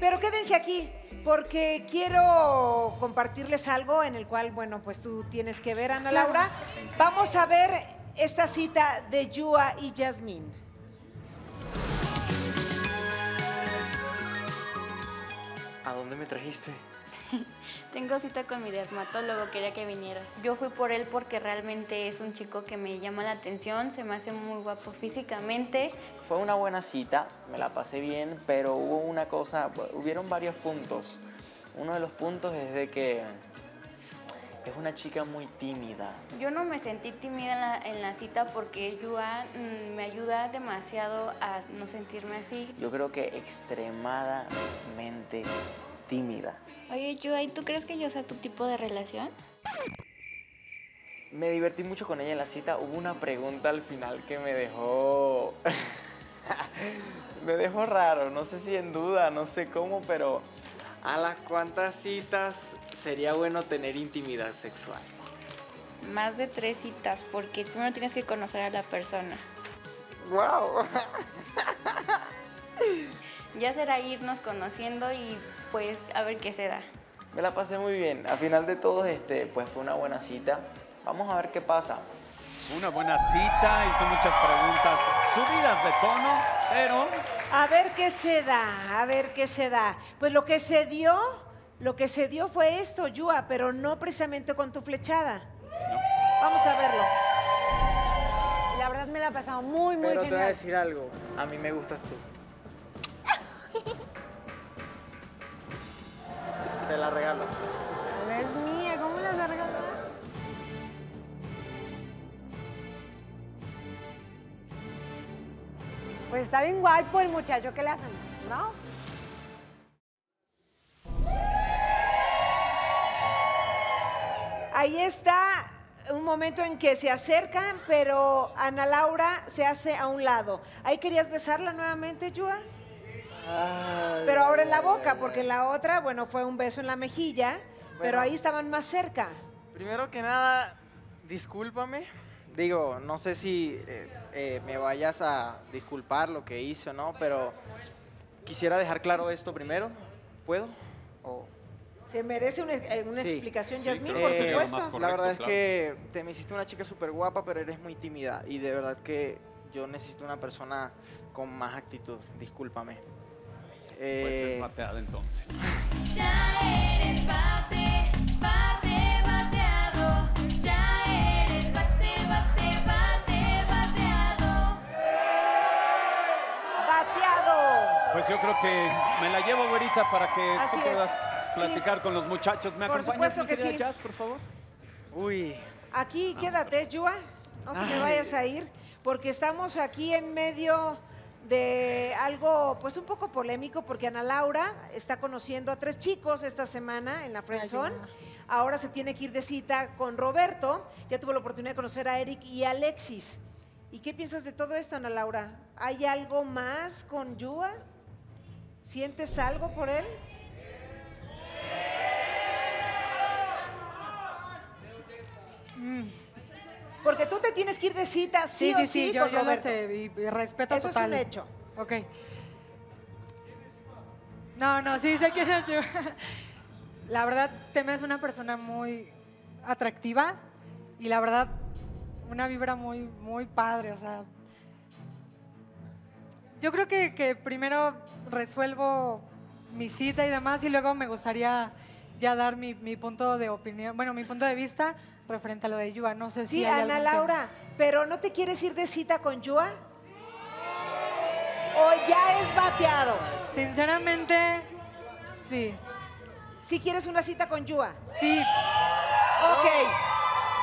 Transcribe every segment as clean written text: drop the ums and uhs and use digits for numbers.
Pero quédense aquí porque quiero compartirles algo en el cual, bueno, pues tú tienes que ver, Ana Laura. Vamos a ver esta cita de Yua y Yasmín. ¿A dónde me trajiste? Tengo cita con mi dermatólogo, quería que vinieras. Yo fui por él porque realmente es un chico que me llama la atención, se me hace muy guapo físicamente. Fue una buena cita, me la pasé bien, pero hubo una cosa, hubieron varios puntos. Uno de los puntos es de que es una chica muy tímida. Yo no me sentí tímida en la cita porque Yua me ayuda demasiado a no sentirme así. Yo creo que extremadamente tímida. Oye, Yua, ¿y tú crees que yo sea tu tipo de relación? Me divertí mucho con ella en la cita. Hubo una pregunta al final que me dejó... me dejó raro, no sé si en duda, no sé cómo, pero... ¿A las cuántas citas sería bueno tener intimidad sexual? Más de 3 citas, porque primero tienes que conocer a la persona. ¡Wow! Ya será irnos conociendo y pues a ver qué se da. Me la pasé muy bien. Al final de todo, pues fue una buena cita. Vamos a ver qué pasa. Una buena cita, hizo muchas preguntas subidas de tono, pero... A ver qué se da, a ver qué se da. Pues lo que se dio fue esto, Yua, pero no precisamente con tu flechada. No. Vamos a verlo. La verdad me la ha pasado muy, muy genial. Pero te voy a decir algo, a mí me gustas tú. Te la regalo. No es mía, ¿cómo la vas a regalar? Pues está bien guapo el muchacho, ¿qué le hacemos, no? Ahí está un momento en que se acercan, pero Ana Laura se hace a un lado. ¿Ahí querías besarla nuevamente, Yua? Pero ahora en la boca, porque la otra, bueno, fue un beso en la mejilla, bueno, pero ahí estaban más cerca. Primero que nada, discúlpame. Digo, no sé si me vayas a disculpar lo que hice o no, pero quisiera dejar claro esto primero. ¿Puedo? Oh. Se merece una explicación, sí, Yasmín, claro, por supuesto. Correcto, la verdad es que te me hiciste una chica súper guapa, pero eres muy tímida y de verdad que yo necesito una persona con más actitud. Discúlpame. Pues es bateada entonces. Ya eres bateado. Ya eres bateado. ¡Bateado! Pues yo creo que me la llevo, güerita, para que tú puedas platicar con los muchachos. ¿Me acompañas, mi querida Jazz, por favor? Uy. Aquí quédate, Yua. No te me vayas a ir, porque estamos aquí en medio de algo pues un poco polémico, porque Ana Laura está conociendo a 3 chicos esta semana en la Friendzone. Ahora se tiene que ir de cita con Roberto. Ya tuvo la oportunidad de conocer a Eric y Alexis. ¿Y qué piensas de todo esto, Ana Laura? ¿Hay algo más con Yua? ¿Sientes algo por él? Porque tú te tienes que ir de cita, sí, yo, con Roberto. Sí, yo lo sé, y respeto total. Eso es un hecho. Ok. No, sí sé quién es yo. La verdad, te me hace una persona muy atractiva y la verdad, una vibra muy, muy padre, o sea. Yo creo que primero resuelvo mi cita y demás y luego me gustaría ya dar mi punto de opinión, bueno, mi punto de vista referente a lo de Yua, no sé si... Sí, hay Ana Laura, ¿pero no te quieres ir de cita con Yua? ¿O ya es bateado? Sinceramente, sí. ¿Sí quieres una cita con Yua? Sí. Ok,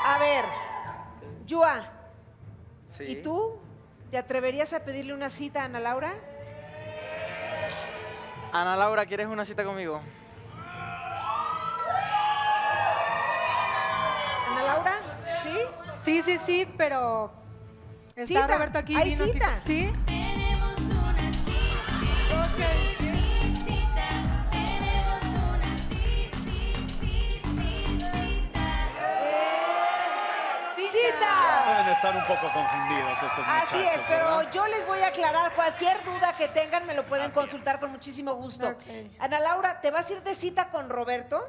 a ver, Yua, sí. ¿Y tú? ¿Te atreverías a pedirle una cita a Ana Laura? Ana Laura, ¿quieres una cita conmigo? ¿Laura? ¿Sí? Sí, pero... ¿Está cita? Roberto aquí. ¿Hay cita? ¿Sí? Tenemos una cita. Okay. Cita. estar un poco confundidos estos muchachos. Así es, pero ¿verdad? Yo les voy a aclarar. Cualquier duda que tengan me lo pueden consultar con muchísimo gusto. Okay. Ana Laura, te vas a ir de cita con Roberto,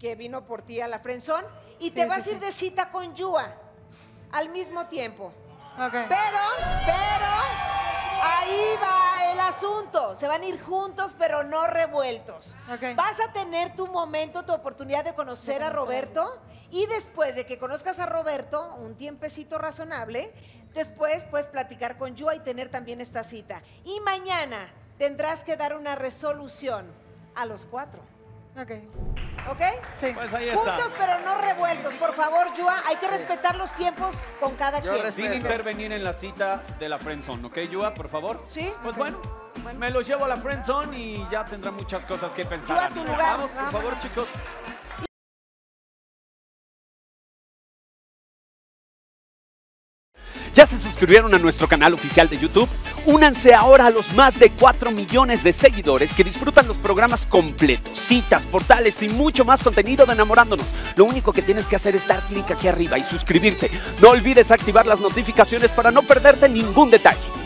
que vino por ti a la Friendzone, y te vas a ir de cita con Yua al mismo tiempo. Okay. Pero... ahí va el asunto. Se van a ir juntos, pero no revueltos. Okay. Vas a tener tu momento, tu oportunidad de conocer a Roberto. Y después de que conozcas a Roberto, un tiempecito razonable, después puedes platicar con Yua y tener también esta cita. Y mañana tendrás que dar una resolución a los cuatro. ¿Ok? Sí. Pues ahí está. Juntos pero no revueltos. Por favor, Yua, hay que respetar los tiempos con cada quien. Sin intervenir en la cita de la Friendzone, ¿ok, Yua? Por favor. Sí. Pues bueno, me los llevo a la Friendzone y ya tendrá muchas cosas que pensar. Yua, a tu lugar. Vamos, por favor, chicos. ¿Ya se suscribieron a nuestro canal oficial de YouTube? Únanse ahora a los más de 4 millones de seguidores que disfrutan los programas completos, citas, portales y mucho más contenido de Enamorándonos. Lo único que tienes que hacer es dar clic aquí arriba y suscribirte. No olvides activar las notificaciones para no perderte ningún detalle.